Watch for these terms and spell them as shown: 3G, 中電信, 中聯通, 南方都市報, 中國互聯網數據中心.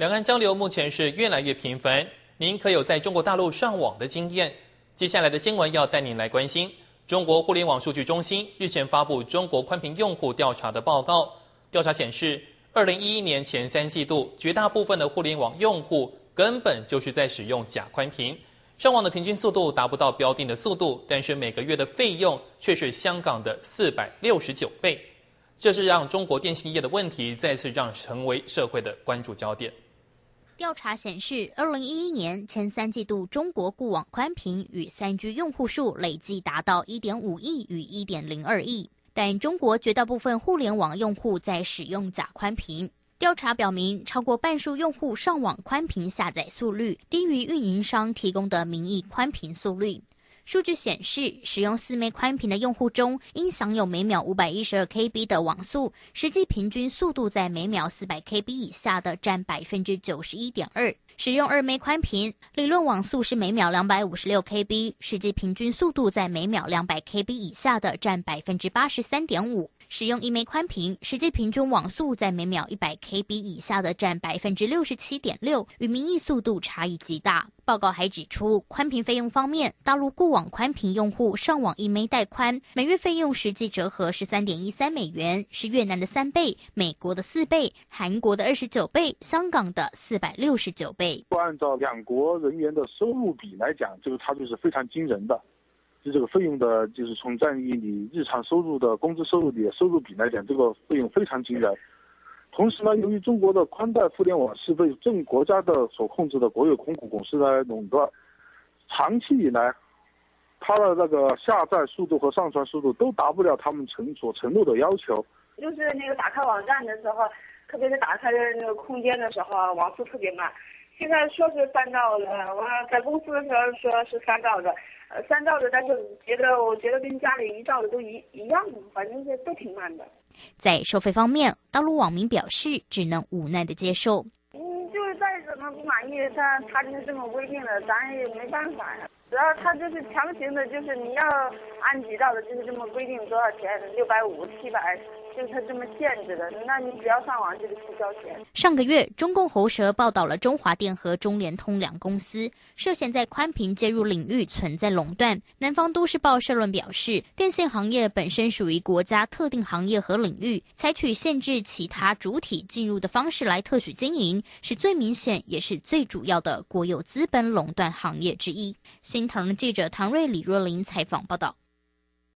两岸交流目前是越来越频繁，您可有在中国大陆上网的经验？接下来的新闻要带您来关心。中国互联网数据中心日前发布中国宽频用户调查的报告，调查显示，2011年前三季度，绝大部分的互联网用户根本就是在使用假宽频，上网的平均速度达不到标定的速度，但是每个月的费用却是香港的469倍。这是让中国电信业的问题再次成为社会的关注焦点。调查显示，2011年前三季度中国固网宽频与 3G 用户数累计达到 1.5 亿与 1.02 亿，但中国绝大部分互联网用户在使用假宽频。调查表明，超过半数用户上网宽频下载速率低于运营商提供的名义宽频速率。数据显示，使用4M宽频的用户中，因享有每秒 512KB 的网速，实际平均速度在每秒 400KB 以下的占 91.2%。 使用2M宽频，理论网速是每秒 256KB， 实际平均速度在每秒 200KB 以下的占 83.5%。 使用1M宽频，实际平均网速在每秒 100KB 以下的占 67.6%， 与名义速度差异极大。报告还指出，宽频费用方面，大陆固网宽频用户上网1M带宽，每月费用实际折合 13.13 美元，是越南的3倍、美国的4倍、韩国的29倍、香港的469倍。按照两国人员的收入比来讲，这个差距是非常惊人的。就这个费用的，就是从占于你日常收入的工资收入的收入比来讲，这个费用非常惊人。同时呢，由于中国的宽带互联网是被正国家的所控制的国有控股公司来垄断，长期以来，它的那个下载速度和上传速度都达不了他们所承诺的要求。就是那个打开网站的时候，特别是打开那个空间的时候，网速特别慢。现在说是3兆的，我在公司的时候说是3兆的。3兆的，但是我觉得跟家里1兆的都一样，反正是都挺慢的。在收费方面，大陆网民表示只能无奈的接受。就是再怎么不满意，他就是这么规定的，咱也没办法呀。主要他就是强行的，就是你要按几兆的，就是这么规定多少钱，650、700。就是他这么限制的，那你只要上网就是不交钱。上个月，中共喉舌报道了中华电和中联通两公司涉嫌在宽频介入领域存在垄断。南方都市报社论表示，电信行业本身属于国家特定行业和领域，采取限制其他主体进入的方式来特许经营，是最明显也是最主要的国有资本垄断行业之一。新唐人记者唐瑞、李若琳采访报道。